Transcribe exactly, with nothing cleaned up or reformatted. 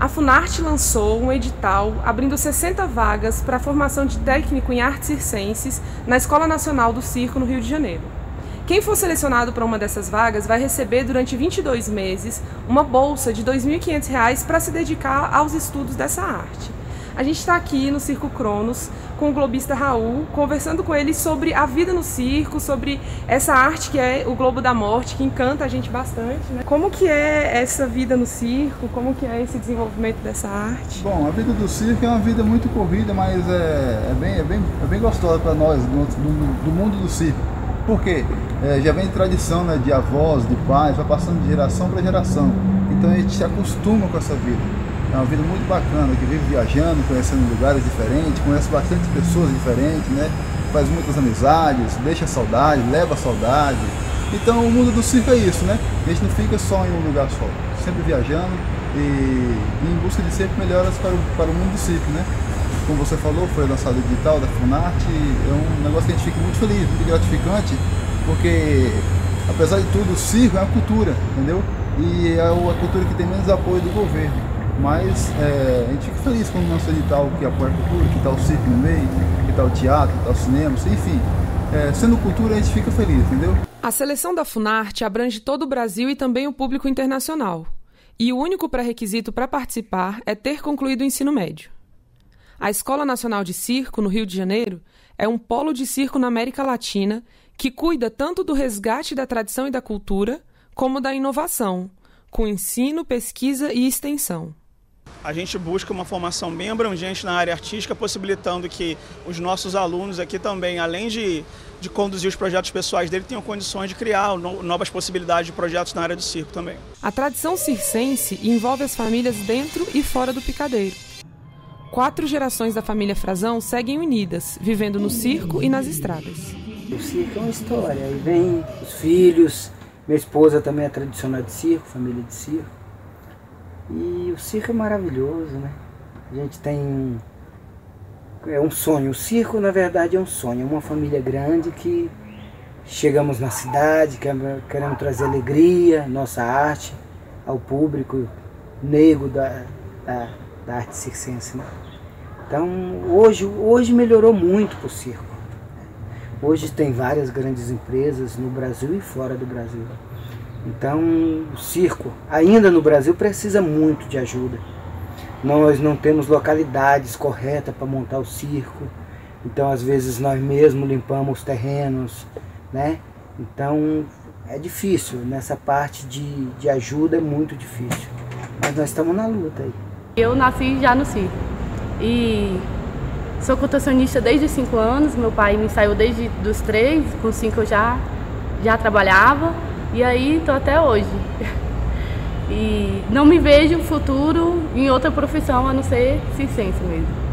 a Funarte lançou um edital abrindo sessenta vagas para a formação de técnico em artes circenses na Escola Nacional do Circo, no Rio de Janeiro. Quem for selecionado para uma dessas vagas vai receber durante vinte e dois meses uma bolsa de dois mil e quinhentos reais para se dedicar aos estudos dessa arte. A gente está aqui no Circo Cronos com o globista Raul, conversando com ele sobre a vida no circo, sobre essa arte que é o Globo da Morte, que encanta a gente bastante, né? Como que é essa vida no circo? Como que é esse desenvolvimento dessa arte? Bom, a vida do circo é uma vida muito corrida, mas é, é, bem, é, bem, é bem gostosa para nós, do, do, do mundo do circo. Por quê? É, já vem tradição, né, de avós, de pais, vai passando de geração para geração. Então a gente se acostuma com essa vida. É uma vida muito bacana, que vive viajando, conhecendo lugares diferentes, conhece bastante pessoas diferentes, né? Faz muitas amizades, deixa saudade, leva saudade. Então o mundo do circo é isso, né? A gente não fica só em um lugar só, sempre viajando e, e em busca de sempre melhoras para o, para o mundo do circo, né? Como você falou, foi lançado o edital da Funarte, é um negócio que a gente fica muito feliz, muito gratificante, porque apesar de tudo, o circo é uma cultura, entendeu? E é a cultura que tem menos apoio do governo. Mas é, a gente fica feliz com o nosso edital que apoia a cultura, que está o circo no meio, que está o teatro, que está o cinema, enfim. É, sendo cultura, a gente fica feliz, entendeu? A seleção da Funarte abrange todo o Brasil e também o público internacional. E o único pré-requisito para participar é ter concluído o ensino médio. A Escola Nacional de Circo, no Rio de Janeiro, é um polo de circo na América Latina que cuida tanto do resgate da tradição e da cultura, como da inovação, com ensino, pesquisa e extensão. A gente busca uma formação bem abrangente na área artística, possibilitando que os nossos alunos aqui também, além de, de conduzir os projetos pessoais dele, tenham condições de criar novas possibilidades de projetos na área do circo também. A tradição circense envolve as famílias dentro e fora do picadeiro. Quatro gerações da família Frazão seguem unidas, vivendo no circo e nas estradas. O circo é uma história, aí vem os filhos, minha esposa também é tradicional de circo, família de circo. E o circo é maravilhoso, né? A gente tem... é um sonho. O circo, na verdade, é um sonho. É uma família grande que chegamos na cidade, queremos trazer alegria, nossa arte, ao público negro da, da, da arte circense, né? Então, hoje, hoje melhorou muito para o circo. Hoje tem várias grandes empresas no Brasil e fora do Brasil. Então, o circo, ainda no Brasil, precisa muito de ajuda. Nós não temos localidades corretas para montar o circo. Então, às vezes, nós mesmos limpamos os terrenos, né? Então, é difícil. Nessa parte de, de ajuda é muito difícil. Mas nós estamos na luta aí. Eu nasci já no circo. E sou contorcionista desde os cinco anos. Meu pai me saiu desde os três. Com cinco eu já, já trabalhava. E aí, tô até hoje. E não me vejo futuro em outra profissão a não ser circense mesmo.